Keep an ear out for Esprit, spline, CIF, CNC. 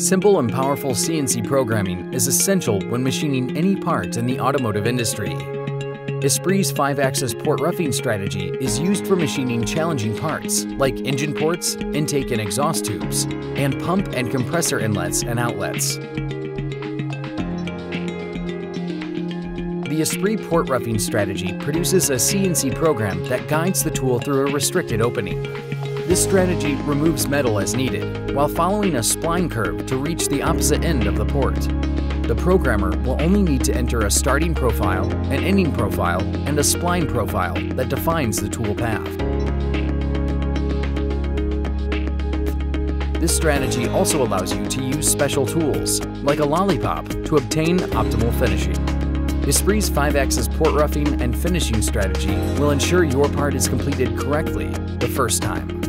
Simple and powerful CNC programming is essential when machining any part in the automotive industry. Esprit's 5-axis port roughing strategy is used for machining challenging parts like engine ports, intake and exhaust tubes, and pump and compressor inlets and outlets. The Esprit port roughing strategy produces a CNC program that guides the tool through a restricted opening. This strategy removes metal as needed while following a spline curve to reach the opposite end of the port. The programmer will only need to enter a starting profile, an ending profile, and a spline profile that defines the tool path. This strategy also allows you to use special tools, like a lollipop, to obtain optimal finishing. Esprit's 5-axis port roughing and finishing strategy will ensure your part is completed correctly the first time.